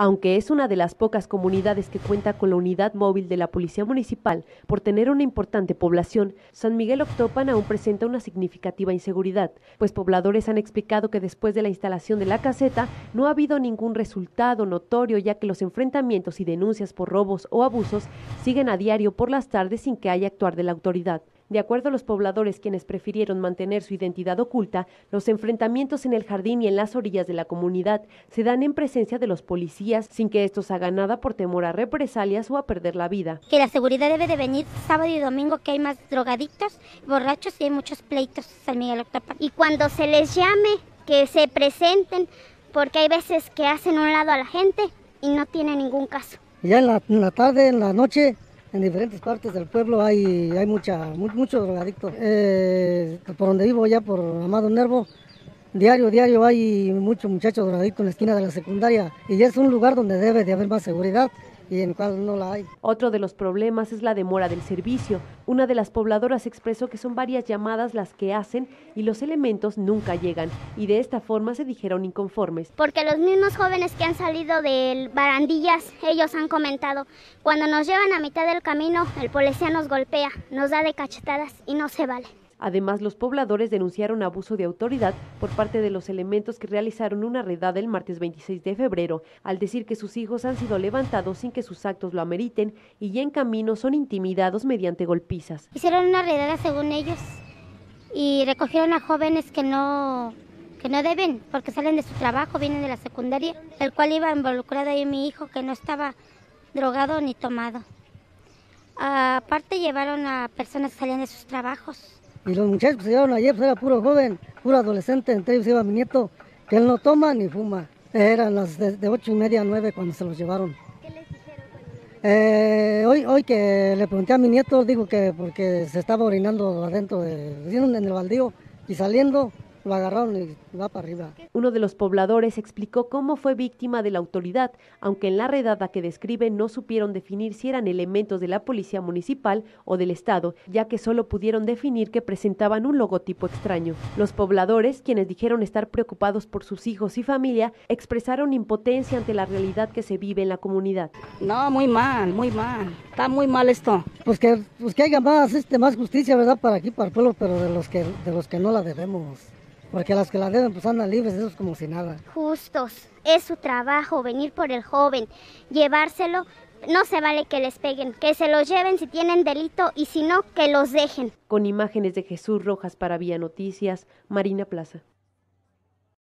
Aunque es una de las pocas comunidades que cuenta con la unidad móvil de la Policía Municipal, por tener una importante población, San Miguel Octopan aún presenta una significativa inseguridad, pues pobladores han explicado que después de la instalación de la caseta no ha habido ningún resultado notorio, ya que los enfrentamientos y denuncias por robos o abusos siguen a diario por las tardes sin que haya actuar de la autoridad. De acuerdo a los pobladores, quienes prefirieron mantener su identidad oculta, los enfrentamientos en el jardín y en las orillas de la comunidad se dan en presencia de los policías, sin que estos hagan nada por temor a represalias o a perder la vida. Que la seguridad debe de venir sábado y domingo, que hay más drogadictos, borrachos y hay muchos pleitos en San Miguel Octopan. Y cuando se les llame, que se presenten, porque hay veces que hacen un lado a la gente y no tiene ningún caso. Ya en la tarde, en la noche, en diferentes partes del pueblo hay muchos drogadictos. Por donde vivo, ya por Amado Nervo, diario hay muchos muchachos drogadictos en la esquina de la secundaria, y es un lugar donde debe de haber más seguridad, y en cual no la hay. Otro de los problemas es la demora del servicio. Una de las pobladoras expresó que son varias llamadas las que hacen y los elementos nunca llegan, y de esta forma se dijeron inconformes. Porque los mismos jóvenes que han salido de barandillas, ellos han comentado, cuando nos llevan a mitad del camino, el policía nos golpea, nos da de cachetadas y no se vale. Además, los pobladores denunciaron abuso de autoridad por parte de los elementos que realizaron una redada el martes 26 de febrero, al decir que sus hijos han sido levantados sin que sus actos lo ameriten y ya en camino son intimidados mediante golpizas. Hicieron una redada según ellos y recogieron a jóvenes que no deben, porque salen de su trabajo, vienen de la secundaria, el cual iba involucrado ahí mi hijo, que no estaba drogado ni tomado. Aparte llevaron a personas que salían de sus trabajos. Y los muchachos que se llevaron ayer, pues era puro joven, puro adolescente, entre ellos iba mi nieto, que él no toma ni fuma. Eran las de 8:30 a 9 cuando se los llevaron. ¿Qué les dijeron? Hoy que le pregunté a mi nieto, dijo que porque se estaba orinando adentro, en el baldío, y saliendo lo agarraron y va para arriba. Uno de los pobladores explicó cómo fue víctima de la autoridad, aunque en la redada que describe no supieron definir si eran elementos de la Policía Municipal o del Estado, ya que solo pudieron definir que presentaban un logotipo extraño. Los pobladores, quienes dijeron estar preocupados por sus hijos y familia, expresaron impotencia ante la realidad que se vive en la comunidad. No, muy mal, está muy mal esto. Pues que haya más justicia, ¿verdad?, para aquí, para el pueblo, pero de los que no la debemos. Porque las que la deben, pues andan libres, eso es como si nada. Justos, es su trabajo venir por el joven, llevárselo, no se vale que les peguen, que se los lleven si tienen delito y si no, que los dejen. Con imágenes de Jesús Rojas para Vía Noticias, Marina Plaza.